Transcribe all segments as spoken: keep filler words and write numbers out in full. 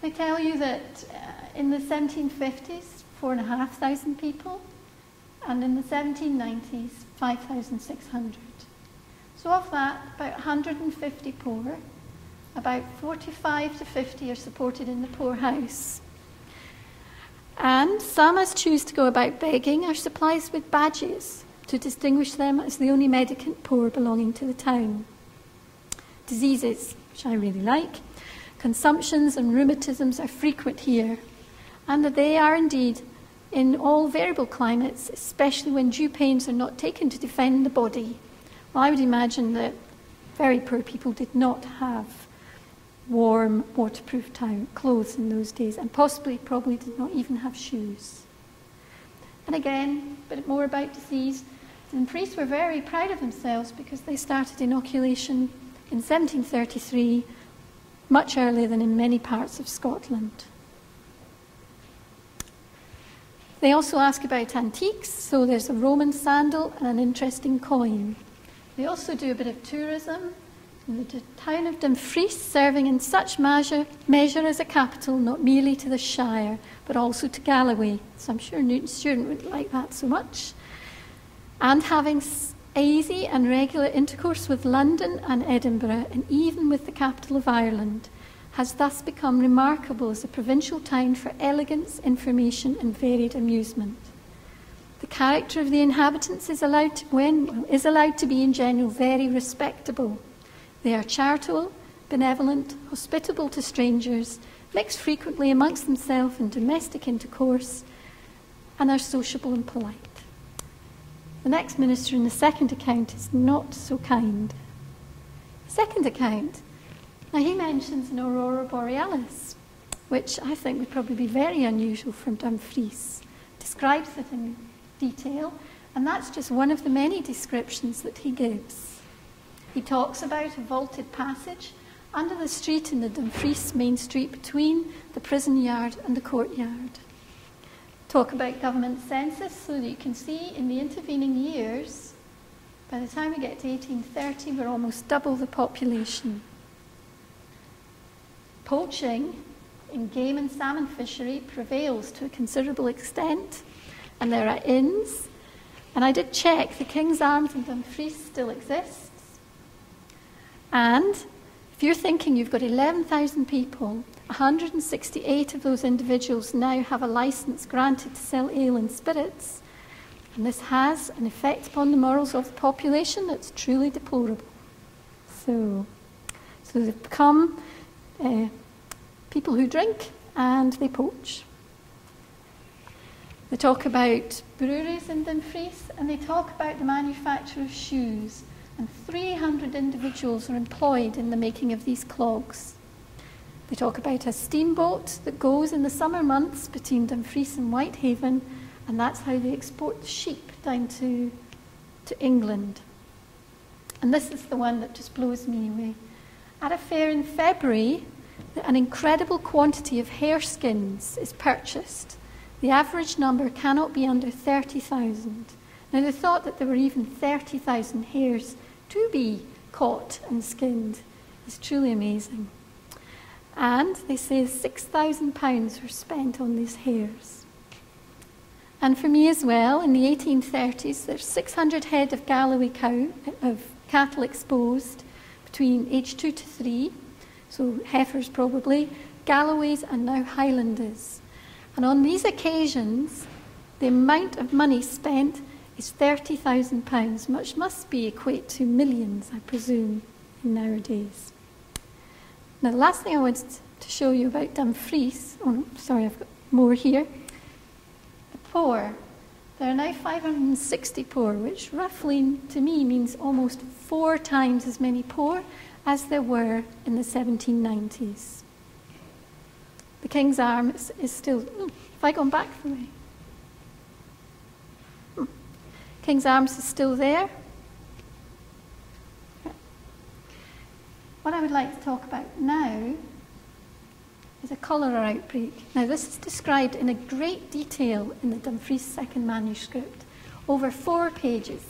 They tell you that uh, in the seventeen fifties, four and a half thousand people, and in the seventeen nineties, five thousand six hundred. So of that, about one hundred fifty poor, about forty-five to fifty are supported in the poorhouse. And some, as choose to go about begging, are supplied with badges to distinguish them as the only mendicant poor belonging to the town. Diseases, which I really like, consumptions and rheumatisms are frequent here, and that they are indeed in all variable climates, especially when due pains are not taken to defend the body. Well, I would imagine that very poor people did not have warm, waterproof clothes in those days, and possibly probably did not even have shoes. And again, a bit more about disease. And the priests were very proud of themselves because they started inoculation in seventeen thirty-three, much earlier than in many parts of Scotland. They also ask about antiques, so there's a Roman sandal and an interesting coin. They also do a bit of tourism, in the town of Dumfries serving in such measure, measure as a capital, not merely to the Shire, but also to Galloway. So I'm sure Newton Stewart wouldn't like that so much. And having easy and regular intercourse with London and Edinburgh, and even with the capital of Ireland, has thus become remarkable as a provincial town for elegance, information, and varied amusement. The character of the inhabitants is allowed to, when, is allowed to be in general very respectable. They are charitable, benevolent, hospitable to strangers, mix frequently amongst themselves in domestic intercourse, and are sociable and polite. The next minister in the second account is not so kind. Second account. Now he mentions an Aurora Borealis, which I think would probably be very unusual from Dumfries. Describes it in detail, and that's just one of the many descriptions that he gives. He talks about a vaulted passage under the street in the Dumfries main street between the prison yard and the courtyard. Talk about government census, so that you can see in the intervening years, by the time we get to eighteen thirty, we're almost double the population. Poaching in game and salmon fishery prevails to a considerable extent, and there are inns. And I did check, the King's Arms in Dumfries still exists. And if you're thinking you've got eleven thousand people, one hundred sixty-eight of those individuals now have a licence granted to sell ale and spirits, and this has an effect upon the morals of the population that's truly deplorable. So, so they've become Uh, people who drink and they poach. They talk about breweries in Dumfries, and they talk about the manufacture of shoes, and three hundred individuals are employed in the making of these clogs. They talk about a steamboat that goes in the summer months between Dumfries and Whitehaven, and that's how they export the sheep down to, to England. And this is the one that just blows me away. At a fair in February, an incredible quantity of hare skins is purchased. The average number cannot be under thirty thousand. Now, they thought that there were even thirty thousand hares to be caught and skinned. It's truly amazing. And they say six thousand pounds were spent on these hares. And for me as well, in the eighteen thirties, there's six hundred head of Galloway cow, of cattle exposed, between age two to three, so heifers probably, Galloways and now Highlanders. And on these occasions, the amount of money spent is thirty thousand pounds, which must be equate to millions, I presume, nowadays. Now, the last thing I wanted to show you about Dumfries, oh no, sorry, I've got more here. The poor. There are now five hundred sixty poor, which roughly to me means almost four times as many poor as there were in the seventeen nineties. The King's Arms is still, oh, have I gone back for me? Hmm. King's Arms is still there. What I would like to talk about now is a cholera outbreak. Now, this is described in a great detail in the Dumfries second manuscript, over four pages,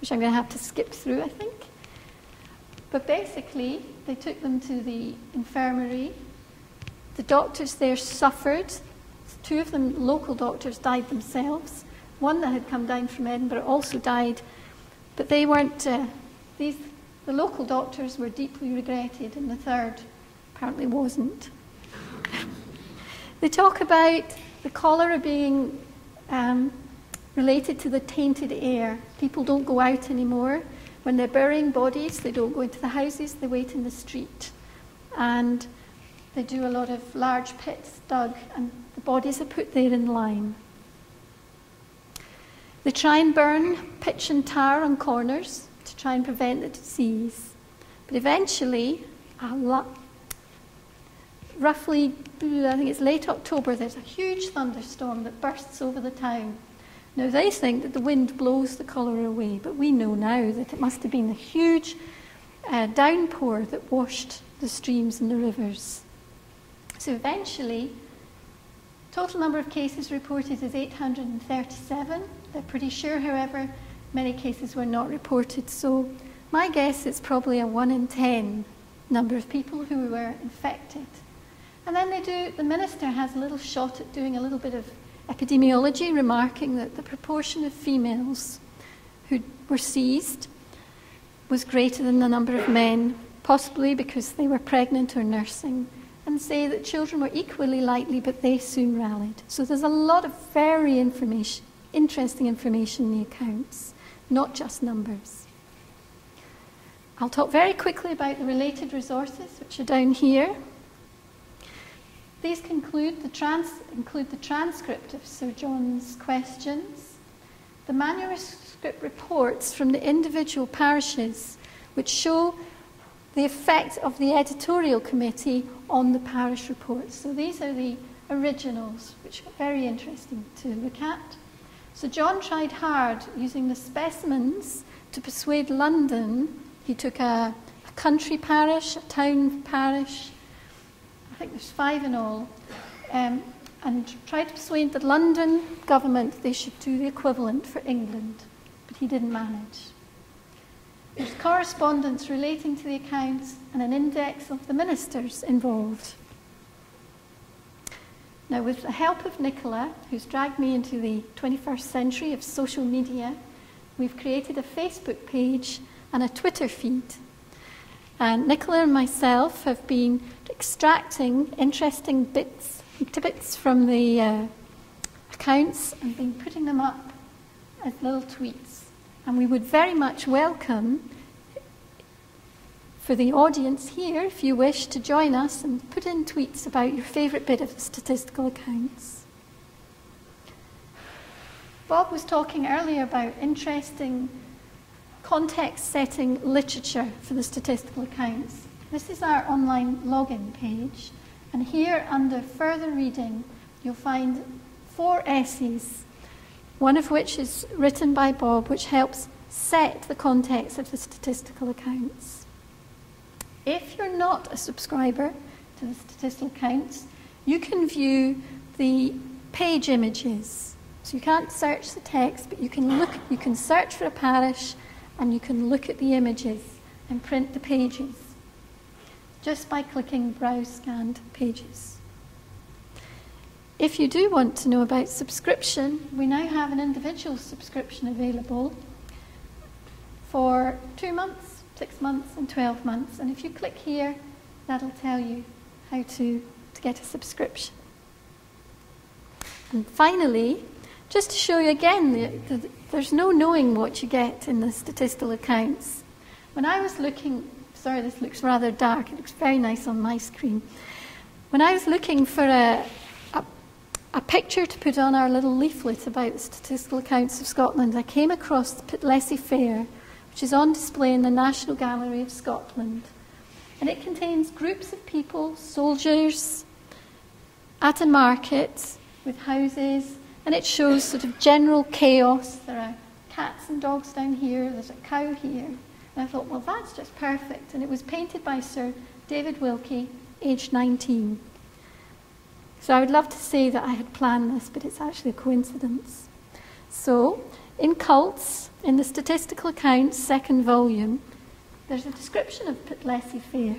which I'm going to have to skip through, I think. But basically, they took them to the infirmary The doctors there suffered. Two of them, local doctors, died themselves. One that had come down from Edinburgh also died. But they weren't, uh, these, the local doctors were deeply regretted, and the third apparently wasn't. They talk about the cholera being um, related to the tainted air. People don't go out anymore. When they're burying bodies, they don't go into the houses, they wait in the street. And they do a lot of large pits dug, and the bodies are put there in lime. They try and burn pitch and tar on corners to try and prevent the disease. But eventually, a roughly, I think it's late October, there's a huge thunderstorm that bursts over the town. Now, they think that the wind blows the cholera away, but we know now that it must have been a huge uh, downpour that washed the streams and the rivers. So eventually, total number of cases reported is eight hundred thirty-seven. They're pretty sure, however, many cases were not reported. So my guess is probably a one in ten number of people who were infected. And then they do, the minister has a little shot at doing a little bit of epidemiology, remarking that the proportion of females who were seized was greater than the number of men, possibly because they were pregnant or nursing, and say that children were equally likely, but they soon rallied. So there's a lot of very information, interesting information in the accounts, not just numbers. I'll talk very quickly about the related resources, which are down here. These conclude the trans include the transcript of Sir John's questions, the manuscript reports from the individual parishes, which show the effect of the editorial committee on the parish reports. So these are the originals, which are very interesting to look at. So John tried hard using the specimens to persuade London. He took a, a country parish, a town parish, I think there's five in all, um, and tried to persuade the London government they should do the equivalent for England, but he didn't manage. There's correspondence relating to the accounts and an index of the ministers involved. Now, with the help of Nicola, who's dragged me into the twenty-first century of social media, we've created a Facebook page and a Twitter feed. And Nicola and myself have been extracting interesting bits, tidbits from the uh, accounts and been putting them up as little tweets. And we would very much welcome for the audience here, if you wish, to join us and put in tweets about your favourite bit of the statistical accounts. Bob was talking earlier about interesting context-setting literature for the statistical accounts. This is our online login page, and here under further reading you'll find four essays, one of which is written by Bob, which helps set the context of the statistical accounts. If you're not a subscriber to the statistical accounts, you can view the page images. So you can't search the text, but you can look, you can search for a parish, and you can look at the images and print the pages, just by clicking Browse Scanned Pages. If you do want to know about subscription, we now have an individual subscription available for two months, six months, and twelve months. And if you click here, that'll tell you how to, to get a subscription. And finally, just to show you again, the, the, there's no knowing what you get in the statistical accounts. When I was looking, sorry, this looks rather dark. It looks very nice on my screen. When I was looking for a, a, a picture to put on our little leaflet about the statistical accounts of Scotland, I came across the Pitlessie Fair, which is on display in the National Gallery of Scotland. And it contains groups of people, soldiers, at a market with houses, and it shows sort of general chaos. There are cats and dogs down here, there's a cow here. And I thought, well, that's just perfect. And it was painted by Sir David Wilkie, aged nineteen. So I would love to say that I had planned this, but it's actually a coincidence. So, in Cults, in the Statistical Accounts second volume, there's a description of Pitlessie Fair.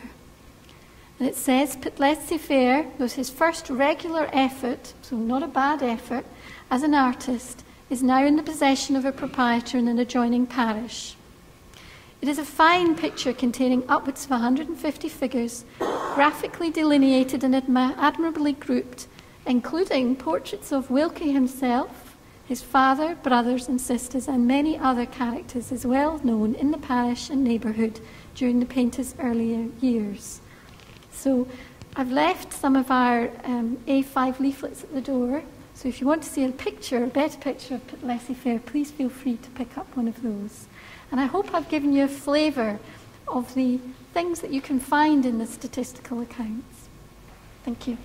And it says, Pitlessie Fair was his first regular effort, so not a bad effort, as an artist, is now in the possession of a proprietor in an adjoining parish. It is a fine picture containing upwards of one hundred fifty figures, graphically delineated and admi admirably grouped, including portraits of Wilkie himself, his father, brothers and sisters, and many other characters as well known in the parish and neighbourhood during the painter's earlier years. So I've left some of our um, A five leaflets at the door, so if you want to see a picture, a better picture of Pitlessie Fair, please feel free to pick up one of those. And I hope I've given you a flavour of the things that you can find in the statistical accounts. Thank you.